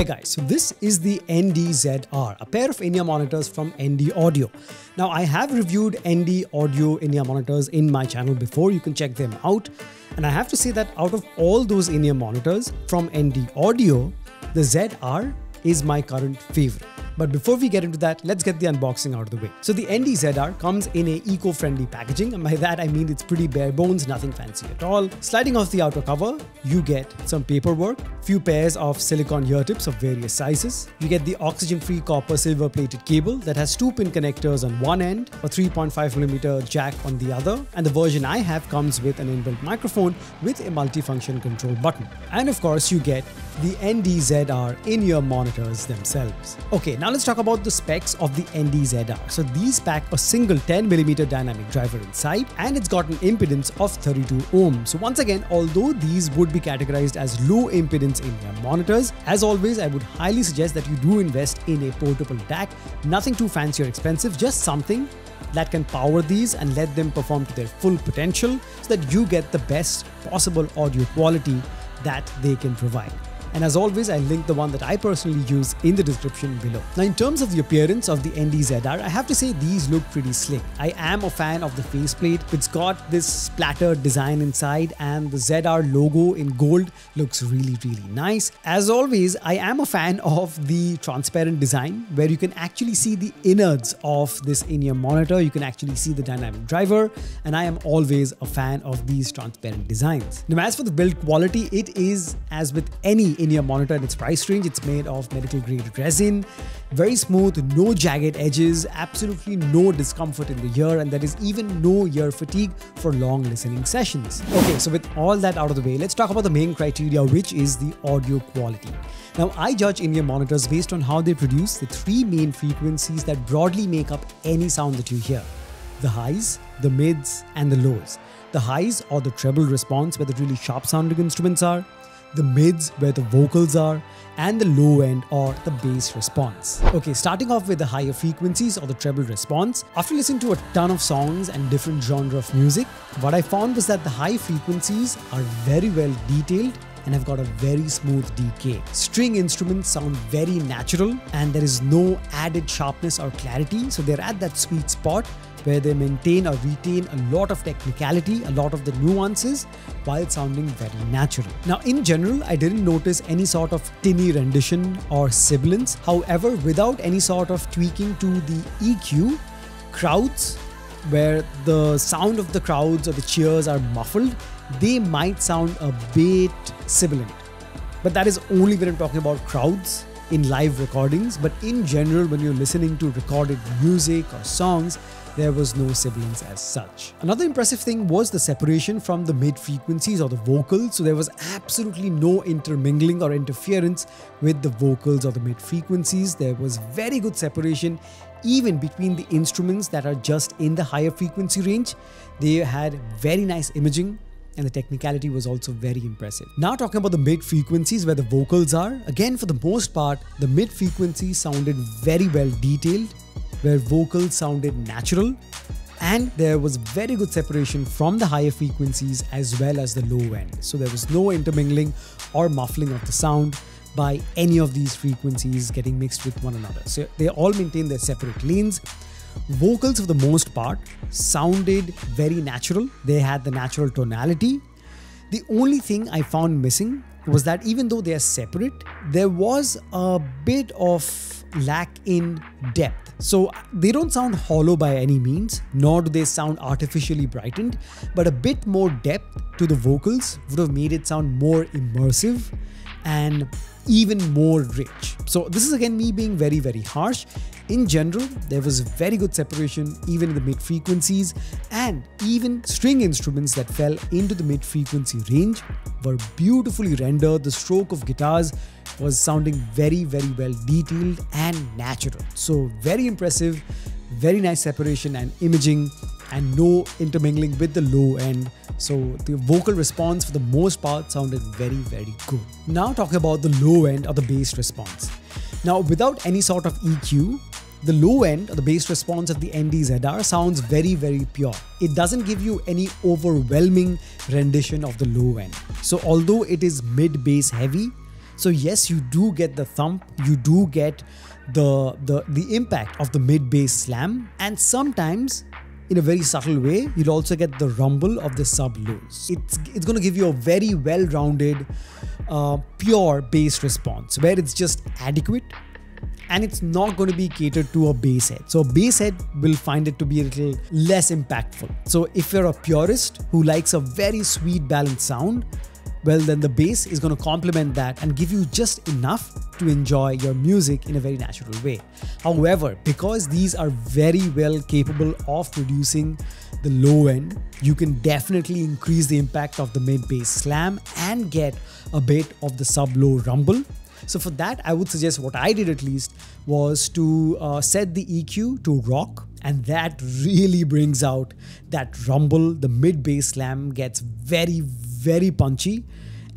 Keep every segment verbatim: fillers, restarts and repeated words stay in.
Hey guys, so this is the N D Z R, a pair of in-ear monitors from N D Audio. Now I have reviewed N D Audio in-ear monitors in my channel before, you can check them out. And I have to say that out of all those in-ear monitors from N D Audio, the Z R is my current favorite. But before we get into that, let's get the unboxing out of the way. So the N D Z R comes in a eco-friendly packaging, and by that I mean it's pretty bare bones, nothing fancy at all. Sliding off the outer cover, you get some paperwork, few pairs of silicone ear tips of various sizes. You get the oxygen-free copper silver-plated cable that has two pin connectors on one end, a three point five millimeter jack on the other, and the version I have comes with an inbuilt microphone with a multifunction control button. And of course, you get the N D Z R in-ear monitors themselves. Okay, now let's talk about the specs of the N D Z R. So these pack a single ten millimeter dynamic driver inside, and it's got an impedance of thirty-two ohms. So once again, although these would be categorized as low impedance in-ear monitors, as always, I would highly suggest that you do invest in a portable D A C. Nothing too fancy or expensive, just something that can power these and let them perform to their full potential so that you get the best possible audio quality that they can provide. And as always, I'll link the one that I personally use in the description below. Now, in terms of the appearance of the N D Z R, I have to say these look pretty slick. I am a fan of the faceplate. It's got this splattered design inside, and the Z R logo in gold looks really, really nice. As always, I am a fan of the transparent design where you can actually see the innards of this in-ear monitor. You can actually see the dynamic driver, and I am always a fan of these transparent designs. Now, as for the build quality, it is, as with any in-ear monitor in its price range, it's made of medical grade resin, very smooth, no jagged edges, absolutely no discomfort in the ear, and there is even no ear fatigue for long listening sessions. Okay, so with all that out of the way, let's talk about the main criteria, which is the audio quality. Now, I judge in-ear monitors based on how they produce the three main frequencies that broadly make up any sound that you hear: the highs, the mids, and the lows. The highs, or the treble response, where the really sharp sounding instruments are, the mids, where the vocals are, and the low end, or the bass response. Okay, starting off with the higher frequencies, or the treble response, after listening to a ton of songs and different genre of music, what I found was that the high frequencies are very well detailed and have got a very smooth decay. String instruments sound very natural, and there is no added sharpness or clarity, so they're at that sweet spot where they maintain or retain a lot of technicality, a lot of the nuances, while sounding very natural. Now, in general, I didn't notice any sort of tinny rendition or sibilance. However, without any sort of tweaking to the E Q, crowds, where the sound of the crowds or the cheers are muffled, they might sound a bit sibilant. But that is only when I'm talking about crowds in live recordings. But in general, when you're listening to recorded music or songs, there was no sibilance as such. Another impressive thing was the separation from the mid frequencies, or the vocals. So there was absolutely no intermingling or interference with the vocals or the mid frequencies. There was very good separation even between the instruments that are just in the higher frequency range. They had very nice imaging, and the technicality was also very impressive. Now, talking about the mid frequencies, where the vocals are, again, for the most part, the mid frequencies sounded very well detailed, where vocals sounded natural, and there was very good separation from the higher frequencies as well as the low end. So there was no intermingling or muffling of the sound by any of these frequencies getting mixed with one another. So they all maintained their separate lanes. Vocals, for the most part, sounded very natural. They had the natural tonality. The only thing I found missing was that even though they are separate, there was a bit of lack in depth. So they don't sound hollow by any means, nor do they sound artificially brightened, but a bit more depth to the vocals would have made it sound more immersive and even more rich. So this is again me being very, very harsh. In general, there was very good separation even in the mid frequencies, and even string instruments that fell into the mid frequency range were beautifully rendered. The stroke of guitars was sounding very, very well detailed and natural. So very impressive, very nice separation and imaging, and no intermingling with the low end. So the vocal response, for the most part, sounded very, very good. Now, talking about the low end, or the bass response. Now, without any sort of E Q, the low end, or the bass response of the N D Z R, sounds very, very pure. It doesn't give you any overwhelming rendition of the low end. So although it is mid-bass heavy, So yes, you do get the thump, you do get the, the, the impact of the mid-bass slam, and sometimes in a very subtle way, you'll also get the rumble of the sub-lows. It's, it's going to give you a very well-rounded, uh, pure bass response where it's just adequate and it's not going to be catered to a bass head. So a bass head will find it to be a little less impactful. So if you're a purist who likes a very sweet balanced sound, well then the bass is going to complement that and give you just enough to enjoy your music in a very natural way. However, because these are very well capable of producing the low end, you can definitely increase the impact of the mid bass slam and get a bit of the sub low rumble. So for that, I would suggest, what I did at least, was to uh, set the E Q to rock, and that really brings out that rumble. The mid bass slam gets very, very punchy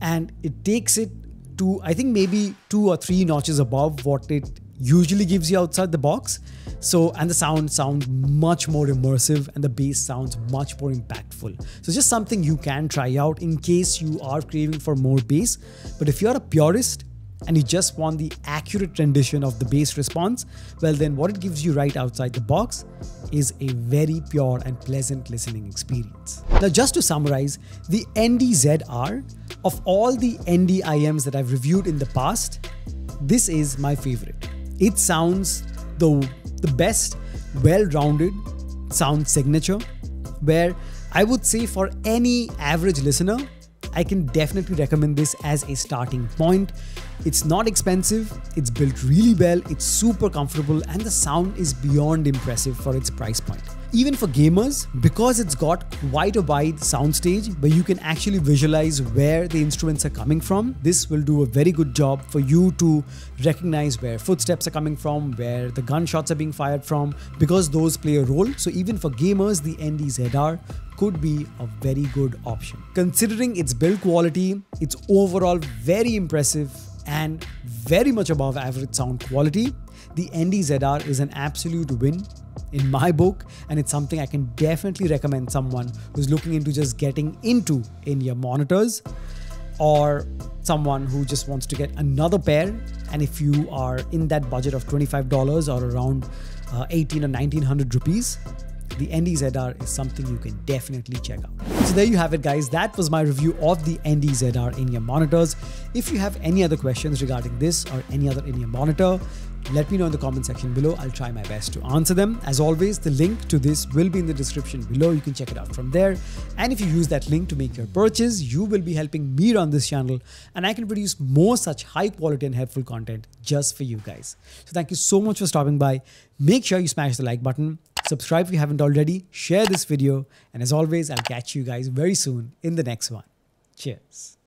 and it takes it to, I think, maybe two or three notches above what it usually gives you outside the box. So, and the sound sounds much more immersive and the bass sounds much more impactful. So just something you can try out in case you are craving for more bass. But if you're a purist and you just want the accurate rendition of the bass response, well then what it gives you right outside the box is a very pure and pleasant listening experience. Now just to summarize, the N D Z R, of all the N D I Ms that I've reviewed in the past, this is my favorite. It sounds the, the best well-rounded sound signature, where I would say for any average listener, I can definitely recommend this as a starting point. It's not expensive, it's built really well, it's super comfortable, and the sound is beyond impressive for its price point. Even for gamers, because it's got quite a wide soundstage where you can actually visualize where the instruments are coming from, this will do a very good job for you to recognize where footsteps are coming from, where the gunshots are being fired from, because those play a role. So even for gamers, the N D Z R could be a very good option. Considering its build quality, it's overall very impressive and very much above average sound quality, the N D Z R is an absolute win in my book, and it's something I can definitely recommend someone who's looking into just getting into in-ear monitors, or someone who just wants to get another pair. And if you are in that budget of twenty-five dollars or around uh, eighteen or nineteen hundred rupees, the N D Z R is something you can definitely check out. So there you have it, guys. That was my review of the N D Z R in-ear monitors. If you have any other questions regarding this or any other in-ear monitor, let me know in the comment section below. I'll try my best to answer them. As always, the link to this will be in the description below. You can check it out from there. And if you use that link to make your purchase, you will be helping me run this channel, and I can produce more such high quality and helpful content just for you guys. So thank you so much for stopping by. Make sure you smash the like button, subscribe if you haven't already, share this video, and as always, I'll catch you guys very soon in the next one. Cheers.